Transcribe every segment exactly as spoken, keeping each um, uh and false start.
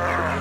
All right.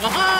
Aha! Ha ha!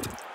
Oh,